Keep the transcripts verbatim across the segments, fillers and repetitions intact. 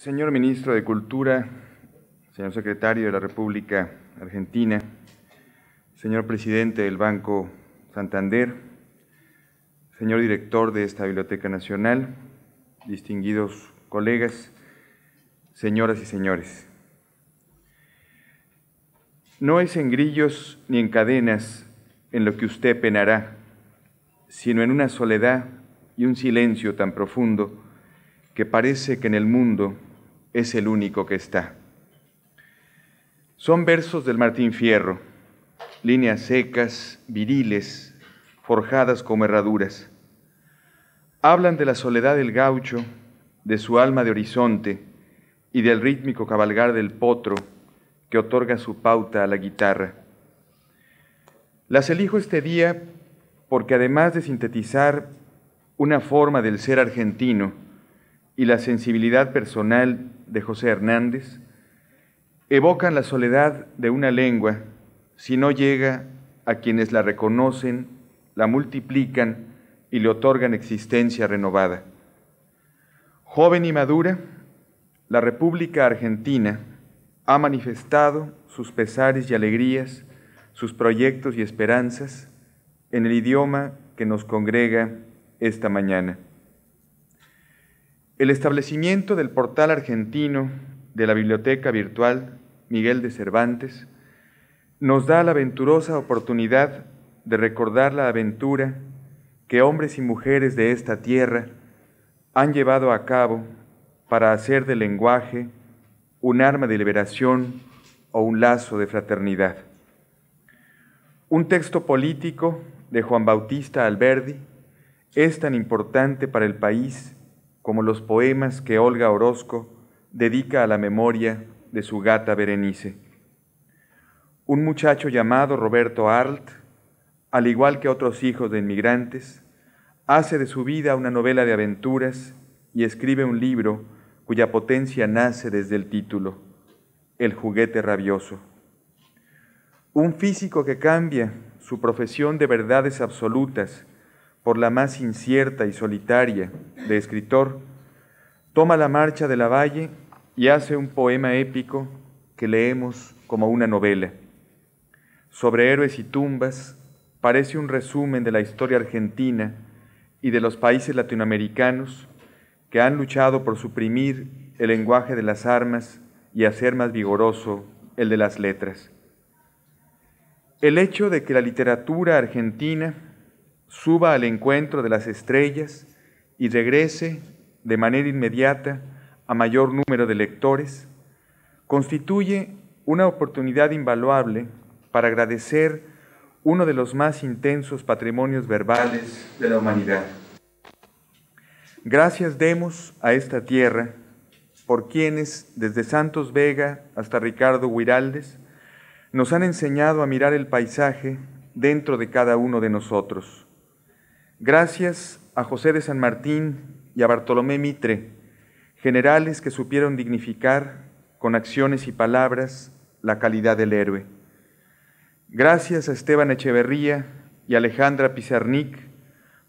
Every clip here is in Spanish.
Señor Ministro de Cultura, señor Secretario de la República Argentina, señor Presidente del Banco Santander, señor Director de esta Biblioteca Nacional, distinguidos colegas, señoras y señores. No es en grillos ni en cadenas en lo que usted penará, sino en una soledad y un silencio tan profundo que parece que en el mundo es el único que está. Son versos del Martín Fierro, líneas secas, viriles, forjadas como herraduras. Hablan de la soledad del gaucho, de su alma de horizonte y del rítmico cabalgar del potro que otorga su pauta a la guitarra. Las elijo este día porque además de sintetizar una forma del ser argentino y la sensibilidad personal de José Hernández, evocan la soledad de una lengua si no llega a quienes la reconocen, la multiplican y le otorgan existencia renovada. Joven y madura, la República Argentina ha manifestado sus pesares y alegrías, sus proyectos y esperanzas en el idioma que nos congrega esta mañana. El establecimiento del portal argentino de la Biblioteca Virtual Miguel de Cervantes nos da la venturosa oportunidad de recordar la aventura que hombres y mujeres de esta tierra han llevado a cabo para hacer del lenguaje un arma de liberación o un lazo de fraternidad. Un texto político de Juan Bautista Alberbi es tan importante para el país como los poemas que Olga Orozco dedica a la memoria de su gata Berenice. Un muchacho llamado Roberto Arlt, al igual que otros hijos de inmigrantes, hace de su vida una novela de aventuras y escribe un libro cuya potencia nace desde el título, El Juguete Rabioso. Un físico que cambia su profesión de verdades absolutas por la más incierta y solitaria de escritor, toma la marcha de la Valle y hace un poema épico que leemos como una novela. Sobre héroes y tumbas parece un resumen de la historia argentina y de los países latinoamericanos que han luchado por suprimir el lenguaje de las armas y hacer más vigoroso el de las letras. El hecho de que la literatura argentina suba al encuentro de las estrellas y regrese de manera inmediata a mayor número de lectores constituye una oportunidad invaluable para agradecer uno de los más intensos patrimonios verbales de la humanidad. Gracias demos a esta tierra por quienes, desde Santos Vega hasta Ricardo Güiraldes, nos han enseñado a mirar el paisaje dentro de cada uno de nosotros. Gracias a José de San Martín y a Bartolomé Mitre, generales que supieron dignificar con acciones y palabras la calidad del héroe. Gracias a Esteban Echeverría y Alejandra Pizarnik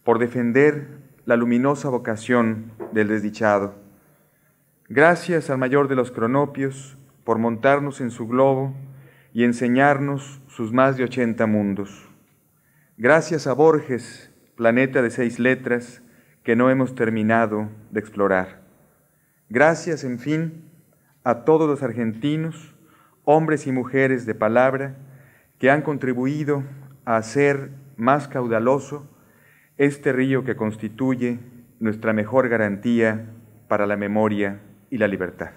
por defender la luminosa vocación del desdichado. Gracias al mayor de los cronopios por montarnos en su globo y enseñarnos sus más de ochenta mundos. Gracias a Borges, planeta de seis letras que no hemos terminado de explorar. Gracias, en fin, a todos los argentinos, hombres y mujeres de palabra, que han contribuido a hacer más caudaloso este río que constituye nuestra mejor garantía para la memoria y la libertad.